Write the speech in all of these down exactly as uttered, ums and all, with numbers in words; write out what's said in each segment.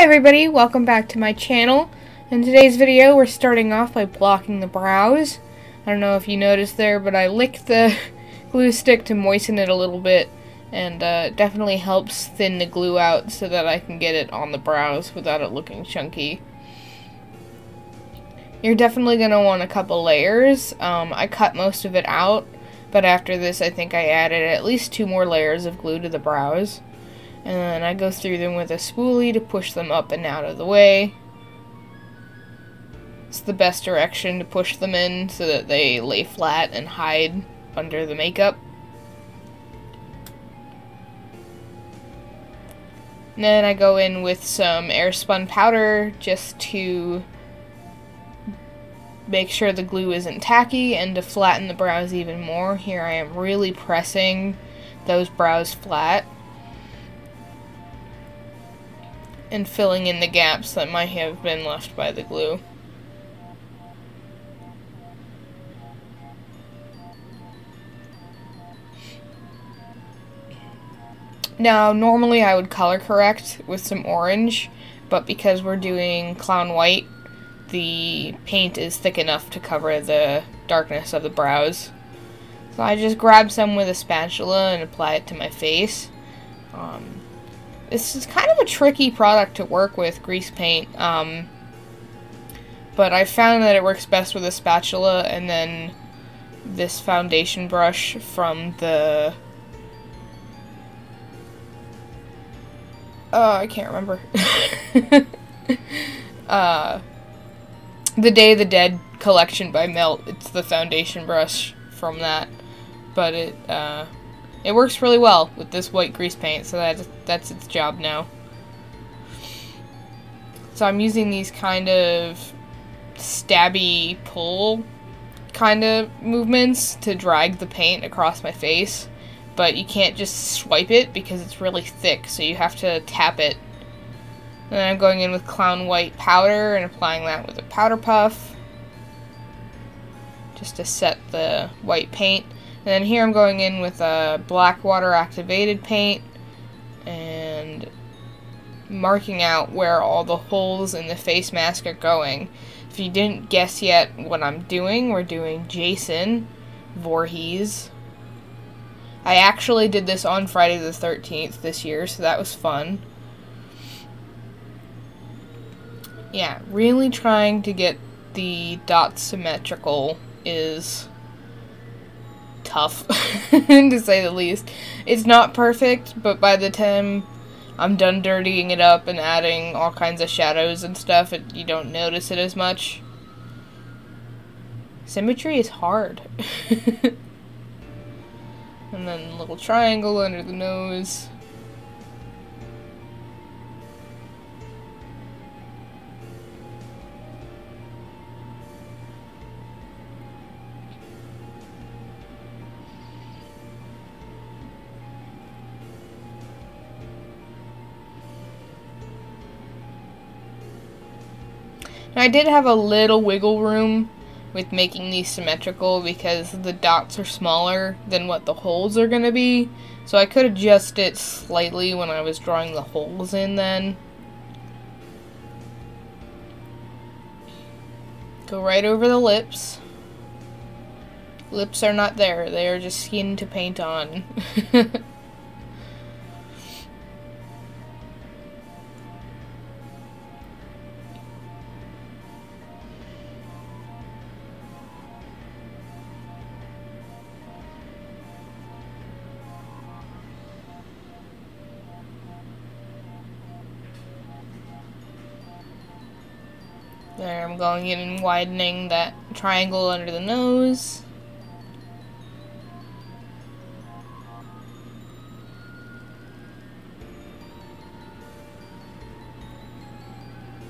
Hi everybody, welcome back to my channel. In today's video we're starting off by blocking the brows. I don't know if you noticed there, but I licked the glue stick to moisten it a little bit, and uh, it definitely helps thin the glue out so that I can get it on the brows without it looking chunky. You're definitely going to want a couple layers. Um, I cut most of it out, but after this I think I added at least two more layers of glue to the brows. And then I go through them with a spoolie to push them up and out of the way. It's the best direction to push them in so that they lay flat and hide under the makeup. And then I go in with some air-spun powder just to make sure the glue isn't tacky and to flatten the brows even more. Here I am really pressing those brows flat and filling in the gaps that might have been left by the glue. Now, normally I would color correct with some orange, but because we're doing clown white, the paint is thick enough to cover the darkness of the brows. So I just grab some with a spatula and apply it to my face. Um, This is kind of a tricky product to work with, grease paint, um, but I found that it works best with a spatula and then this foundation brush from the, uh, I can't remember, uh, the Day of the Dead collection by Melt. It's the foundation brush from that, but it, uh, It works really well with this white grease paint, so that's, that's its job now. So I'm using these kind of stabby pull kind of movements to drag the paint across my face, but you can't just swipe it because it's really thick, so you have to tap it. And then I'm going in with clown white powder and applying that with a powder puff just to set the white paint. And then here I'm going in with a black water activated paint and marking out where all the holes in the face mask are going. If you didn't guess yet what I'm doing, we're doing Jason Voorhees. I actually did this on Friday the thirteenth this year, so that was fun. Yeah, really trying to get the dots symmetrical is tough, to say the least. It's not perfect, but by the time I'm done dirtying it up and adding all kinds of shadows and stuff, it, you don't notice it as much. Symmetry is hard. And then a little triangle under the nose. Now, I did have a little wiggle room with making these symmetrical because the dots are smaller than what the holes are going to be, so I could adjust it slightly when I was drawing the holes in then. Go right over the lips. Lips are not there, they are just skin to paint on. There, I'm going in and widening that triangle under the nose.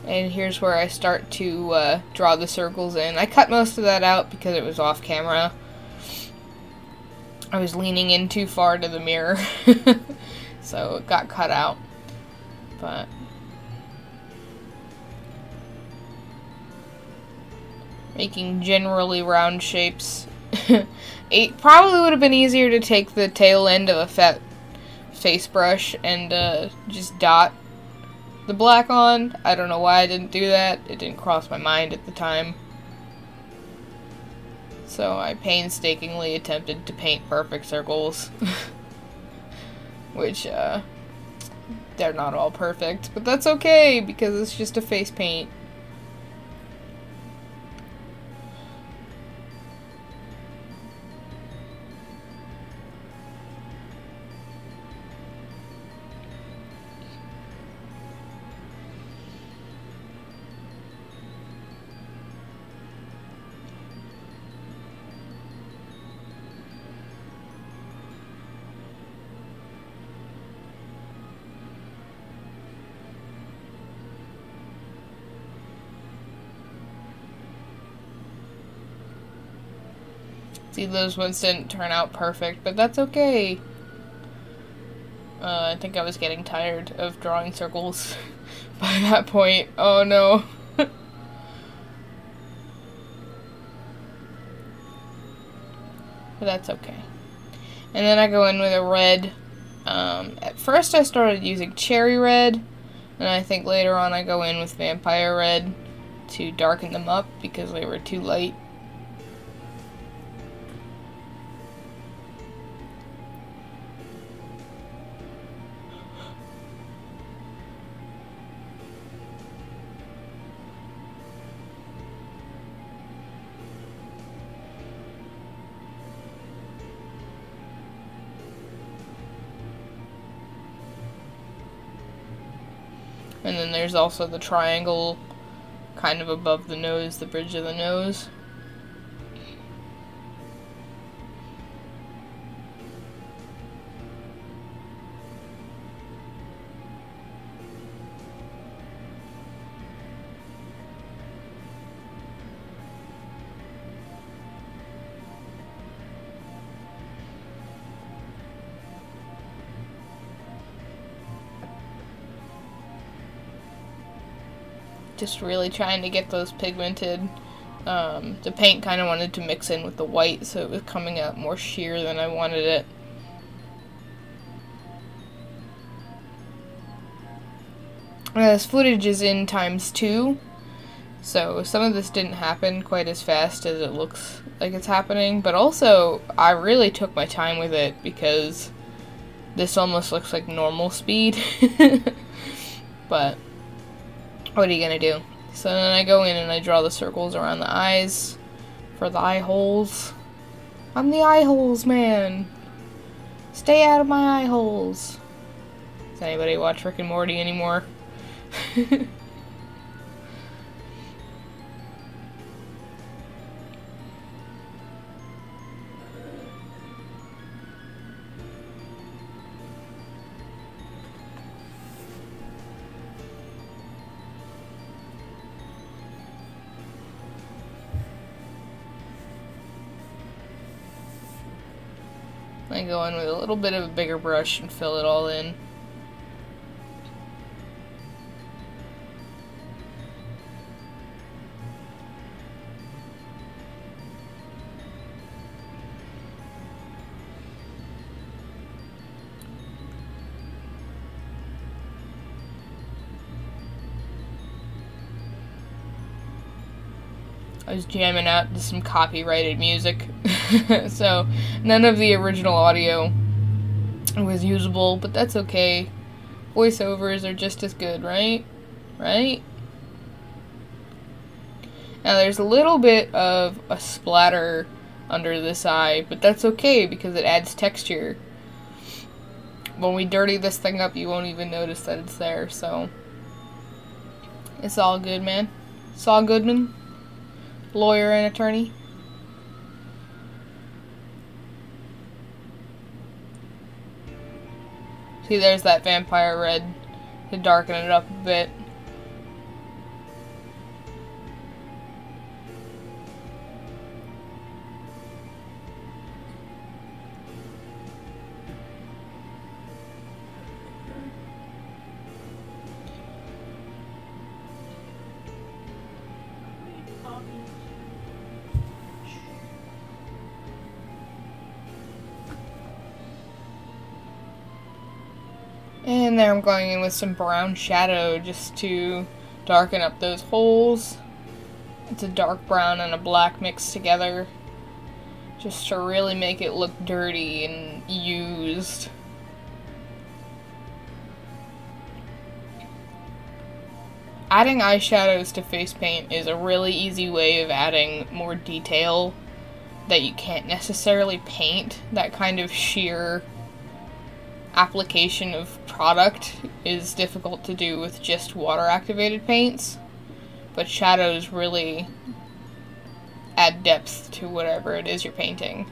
And here's where I start to uh, draw the circles in. I cut most of that out because it was off camera. I was leaning in too far to the mirror, so it got cut out. But making generally round shapes. It probably would have been easier to take the tail end of a fat face brush and uh, just dot the black on. I don't know why I didn't do that. It didn't cross my mind at the time. So I painstakingly attempted to paint perfect circles. Which, uh, they're not all perfect, but that's okay, because it's just a face paint. See, those ones didn't turn out perfect, but that's okay. Uh, I think I was getting tired of drawing circles by that point. Oh no. But that's okay. And then I go in with a red. Um, at first I started using cherry red, and I think later on I go in with vampire red to darken them up because they were too light. And then there's also the triangle kind of above the nose, the bridge of the nose. Just really trying to get those pigmented. Um, the paint kind of wanted to mix in with the white, so it was coming out more sheer than I wanted it. Uh, this footage is in times two, so some of this didn't happen quite as fast as it looks like it's happening, but also I really took my time with it because this almost looks like normal speed. But what are you gonna do? So then I go in and I draw the circles around the eyes for the eye holes. I'm the eye holes man. Stay out of my eye holes. Does anybody watch Rick and Morty anymore? I go in with a little bit of a bigger brush and fill it all in. I was jamming out to some copyrighted music. So, none of the original audio was usable, but that's okay. Voiceovers are just as good, right? Right? Now, there's a little bit of a splatter under this eye, but that's okay because it adds texture. When we dirty this thing up, you won't even notice that it's there, so. It's all good, man. It's all good, man. Lawyer and attorney. See, there's that vampire red to darken it up a bit. And there I'm going in with some brown shadow just to darken up those holes. It's a dark brown and a black mixed together, just to really make it look dirty and used. Adding eyeshadows to face paint is a really easy way of adding more detail that you can't necessarily paint. That kind of sheer application of product is difficult to do with just water-activated paints, but shadows really add depth to whatever it is you're painting.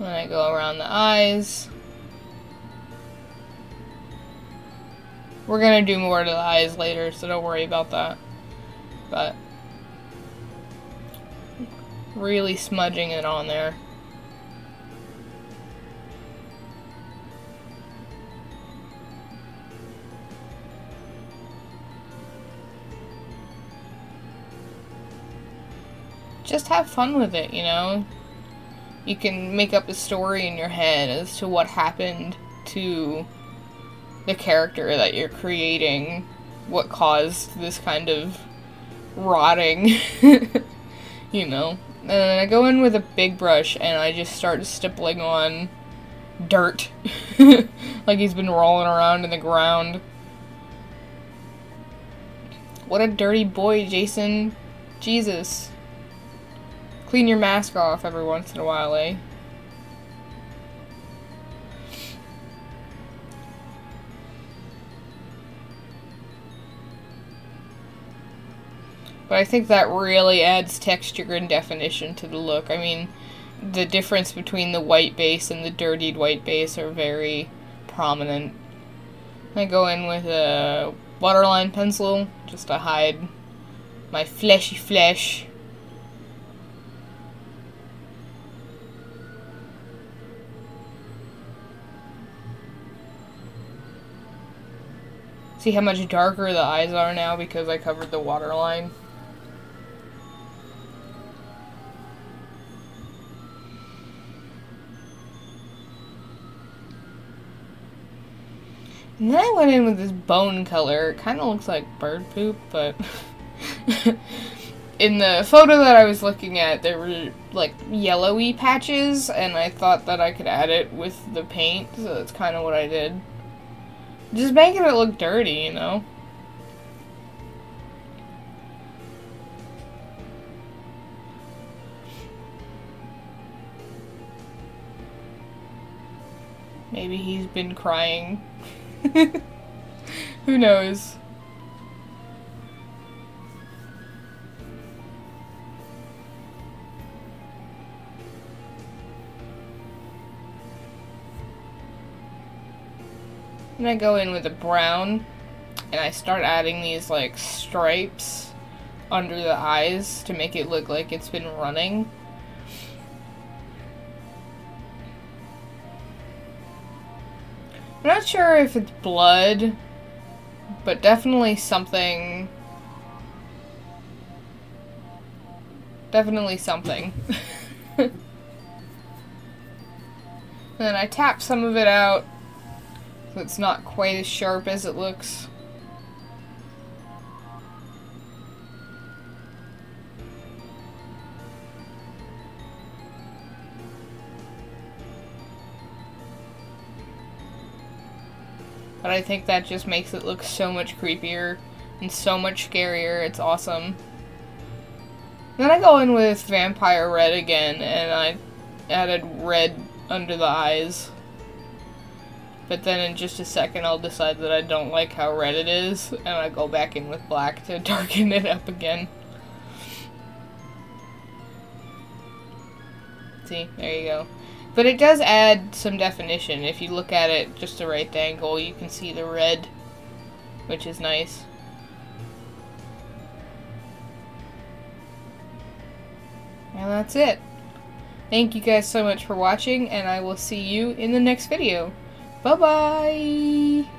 Then I go around the eyes. We're gonna do more to the eyes later, so don't worry about that. But really smudging it on there. Just have fun with it, you know? You can make up a story in your head as to what happened to the character that you're creating, what caused this kind of rotting, you know? And then I go in with a big brush and I just start stippling on dirt, like he's been rolling around in the ground. What a dirty boy, Jason. Jesus. Clean your mask off every once in a while, eh? But I think that really adds texture and definition to the look. I mean, the difference between the white base and the dirtied white base are very prominent. I go in with a waterline pencil just to hide my fleshy flesh. See how much darker the eyes are now because I covered the waterline? And then I went in with this bone color. It kind of looks like bird poop, but in the photo that I was looking at, there were like yellowy patches, and I thought that I could add it with the paint, so that's kind of what I did. Just making it look dirty, you know? Maybe he's been crying. Who knows? And I go in with a brown and I start adding these like stripes under the eyes to make it look like it's been running. I'm not sure if it's blood, but definitely something. Definitely something. And then I tap some of it out so it's not quite as sharp as it looks. But I think that just makes it look so much creepier and so much scarier. It's awesome. Then I go in with Vampire Red again, and I added red under the eyes. But then in just a second I'll decide that I don't like how red it is, and I go back in with black to darken it up again. See, there you go. But it does add some definition. If you look at it just the right angle, you can see the red, which is nice. And that's it. Thank you guys so much for watching, and I will see you in the next video. Bye-bye!